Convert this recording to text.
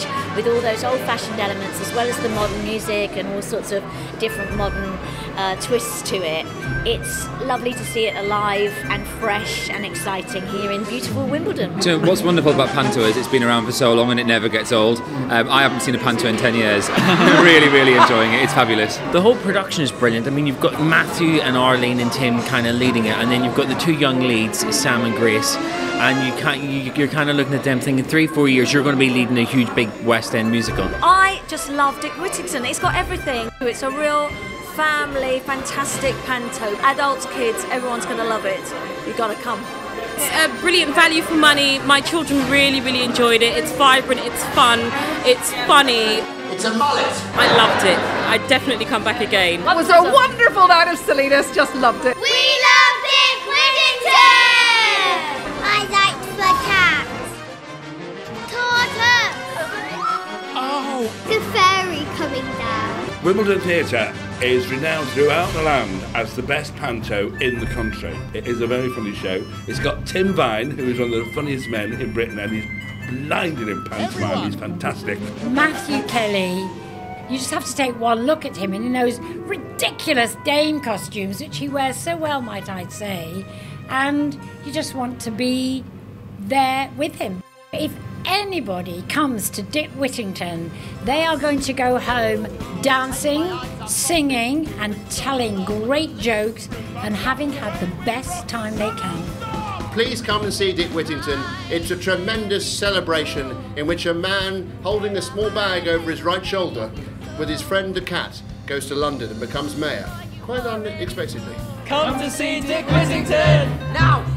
church with all those old-fashioned elements as well as the modern music and all sorts of different modern twists to it. It's lovely to see it alive and fresh and exciting here in beautiful Wimbledon. So what's wonderful about panto is it's been around for so long and it never gets old. I haven't seen a panto in 10 years. I'm really enjoying it. It's fabulous. The whole production is brilliant. I mean, you've got Matthew and Arlene and Tim kind of leading it, and then you've got the two young leads, Sam and Grace, and you're kind of looking at them thinking 3-4 years you're going to be leading a huge big West End musical. I just love Dick Whittington. It's got everything. It's a real family, fantastic panto. Adults, kids, everyone's going to love it. You've got to come. It's a brilliant value for money. My children really enjoyed it. It's vibrant, it's fun, it's funny. It's a mullet. I loved it. I'd definitely come back again. It was a wonderful night of silliness. Just loved it. We loved Dick Whittington! I liked the cat. Tortoise! Oh! The fairy coming down. Wimbledon Theatre is renowned throughout the land as the best panto in the country. It is a very funny show. It's got Tim Vine, who is one of the funniest men in Britain, and he's blinded in pantomime. He's fantastic. Matthew Kelly, you just have to take one look at him, and in those ridiculous Dane costumes which he wears so well, might I say, and you just want to be there with him. If anybody comes to Dick Whittington, they are going to go home dancing, singing and telling great jokes and having had the best time they can. Please come and see Dick Whittington. It's a tremendous celebration in which a man holding a small bag over his right shoulder with his friend the cat goes to London and becomes mayor. Quite unexpectedly. Come to see Dick Whittington now!